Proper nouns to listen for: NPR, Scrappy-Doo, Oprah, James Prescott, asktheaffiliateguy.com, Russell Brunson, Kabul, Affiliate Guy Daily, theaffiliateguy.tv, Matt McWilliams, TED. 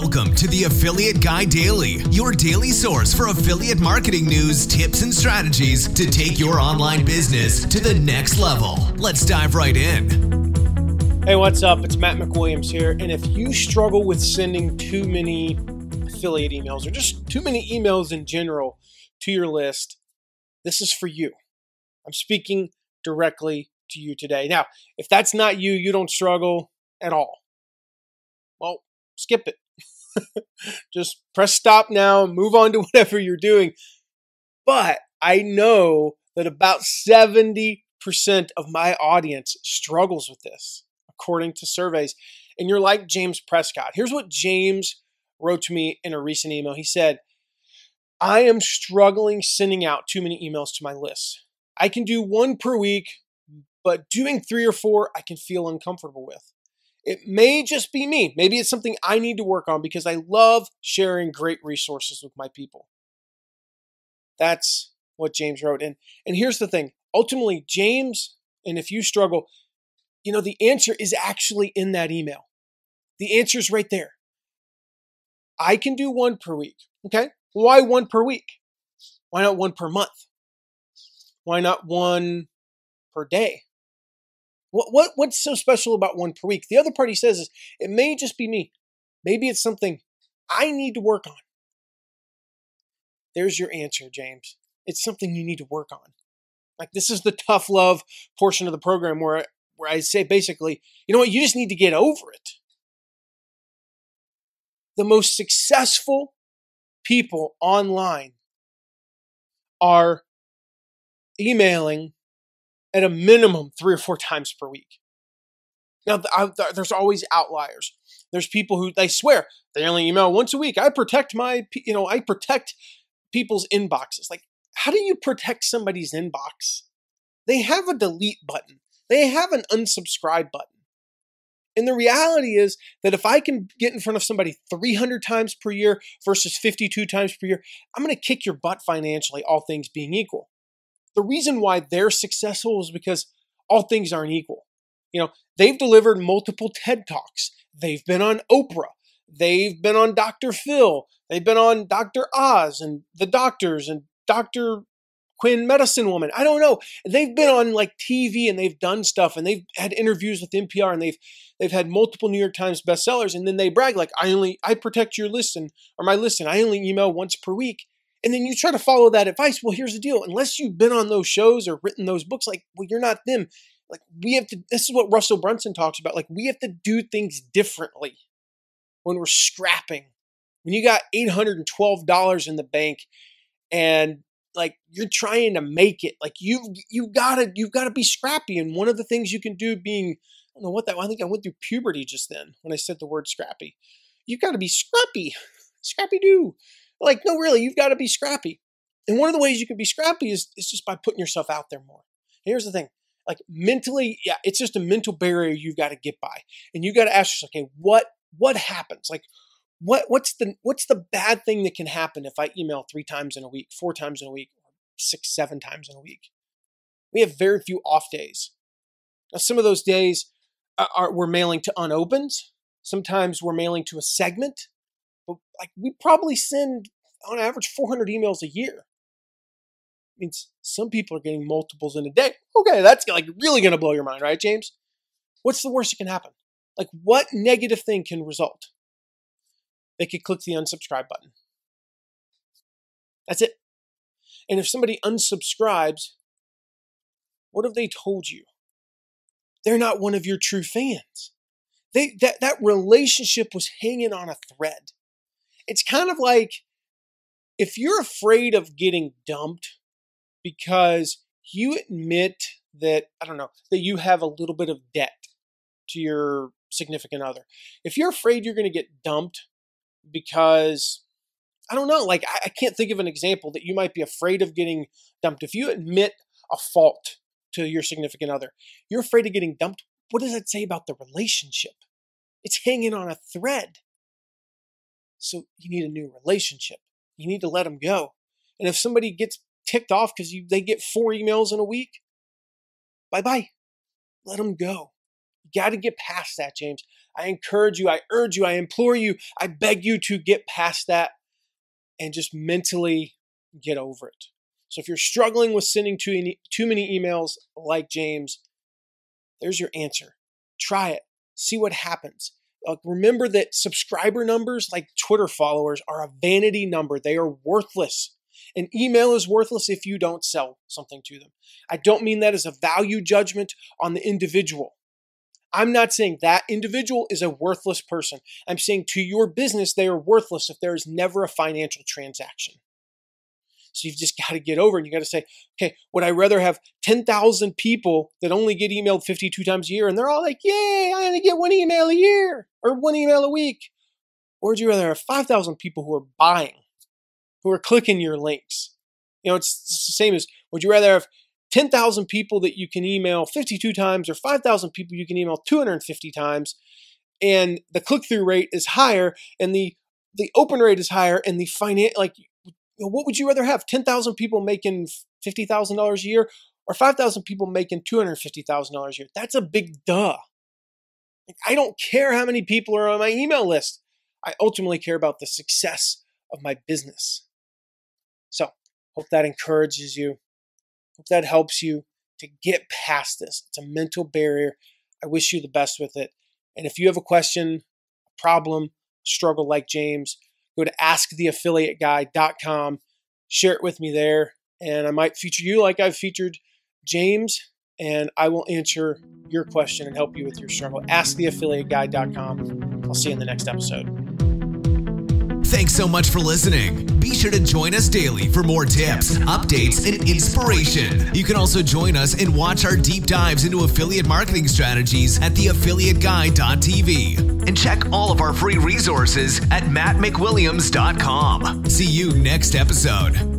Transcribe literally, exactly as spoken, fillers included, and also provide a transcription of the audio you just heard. Welcome to the Affiliate Guy Daily, your daily source for affiliate marketing news, tips, and strategies to take your online business to the next level. Let's dive right in. Hey, what's up? It's Matt McWilliams here. And if you struggle with sending too many affiliate emails or just too many emails in general to your list, this is for you. I'm speaking directly to you today. Now, if that's not you, you don't struggle at all. Well, skip it. Just press stop now, move on to whatever you're doing. But I know that about seventy percent of my audience struggles with this, according to surveys. And you're like James Prescott. Here's what James wrote to me in a recent email. He said, I am struggling sending out too many emails to my list. I can do one per week, but doing three or four, I can feel uncomfortable with. It may just be me. Maybe it's something I need to work on because I love sharing great resources with my people. That's what James wrote. And, and here's the thing. Ultimately, James, and if you struggle, you know, the answer is actually in that email. The answer is right there. I can do one per week. Okay. Why one per week? Why not one per month? Why not one per day? What, what what's so special about one per week? The other part he says is, it may just be me. Maybe it's something I need to work on. There's your answer, James. It's something you need to work on. Like, this is the tough love portion of the program where, where I say basically, you know what, you just need to get over it. The most successful people online are emailing at a minimum three or four times per week. Now, there's always outliers. There's people who, they swear, they only email once a week. I protect my, you know, I protect people's inboxes. Like, how do you protect somebody's inbox? They have a delete button. They have an unsubscribe button. And the reality is that if I can get in front of somebody three hundred times per year versus fifty-two times per year, I'm going to kick your butt financially, all things being equal. The reason why they're successful is because all things aren't equal. You know, they've delivered multiple TED Talks. They've been on Oprah. They've been on Doctor Phil. They've been on Doctor Oz and the doctors and Doctor Quinn Medicine Woman. I don't know. They've been on like T V and they've done stuff and they've had interviews with N P R and they've they've had multiple New York Times bestsellers, and then they brag like, I only I protect your listen or my listen. I only email once per week. And then you try to follow that advice. Well, here's the deal. Unless you've been on those shows or written those books, like, well, you're not them. Like, we have to, this is what Russell Brunson talks about. Like, we have to do things differently when we're scrapping. When you got eight hundred twelve dollars in the bank and like, you're trying to make it, like you, you gotta, you gotta be scrappy. And one of the things you can do being, I don't know what that, I think I went through puberty just then when I said the word scrappy. You gotta be scrappy, scrappy-doo. Like, no, really, you've got to be scrappy. And one of the ways you can be scrappy is, is just by putting yourself out there more. And here's the thing. Like, mentally, yeah, it's just a mental barrier you've got to get by. And you've got to ask yourself, okay, what what happens? Like, what what's the what's the bad thing that can happen if I email three times in a week, four times in a week, six, seven times in a week? We have very few off days. Now, some of those days are, are we're mailing to unopens. Sometimes we're mailing to a segment. But like, we probably send on average four hundred emails a year. It means some people are getting multiples in a day. Okay, that's like really going to blow your mind, right, James? What's the worst that can happen? Like, what negative thing can result? They could click the unsubscribe button. That's it. And if somebody unsubscribes, what have they told you? They're not one of your true fans. They, that, that relationship was hanging on a thread. It's kind of like if you're afraid of getting dumped because you admit that, I don't know, that you have a little bit of debt to your significant other. If you're afraid you're going to get dumped because, I don't know, like I, I can't think of an example that you might be afraid of getting dumped. If you admit a fault to your significant other, you're afraid of getting dumped. What does that say about the relationship? It's hanging on a thread. So you need a new relationship. You need to let them go. And if somebody gets ticked off because you they get four emails in a week, bye-bye. Let them go. You got to get past that, James. I encourage you, I urge you, I implore you, I beg you to get past that and just mentally get over it. So if you're struggling with sending too, too many emails like James, there's your answer. Try it. See what happens. Uh, remember that subscriber numbers, like Twitter followers, are a vanity number. They are worthless. An email is worthless if you don't sell something to them. I don't mean that as a value judgment on the individual. I'm not saying that individual is a worthless person. I'm saying to your business, they are worthless if there is never a financial transaction. So you've just got to get over it. You got to say, okay, would I rather have ten thousand people that only get emailed fifty-two times a year and they're all like, yay, I only get one email a year or one email a week? Or would you rather have five thousand people who are buying, who are clicking your links? You know, it's, it's the same as, would you rather have ten thousand people that you can email fifty-two times or five thousand people you can email two hundred fifty times, and the click-through rate is higher and the the open rate is higher and the finance, like, what would you rather have? ten thousand people making fifty thousand dollars a year or five thousand people making two hundred fifty thousand dollars a year? That's a big duh. Like, I don't care how many people are on my email list. I ultimately care about the success of my business. So, hope that encourages you. Hope that helps you to get past this. It's a mental barrier. I wish you the best with it. And if you have a question, a problem, struggle like James, go to ask the affiliate guy dot com, share it with me there, and I might feature you like I've featured James, and I will answer your question and help you with your struggle. ask the affiliate guy dot com. I'll see you in the next episode. Thanks so much for listening. Be sure to join us daily for more tips, updates, and inspiration. You can also join us and watch our deep dives into affiliate marketing strategies at the affiliate guy dot t v. And check all of our free resources at matt mc williams dot com. See you next episode.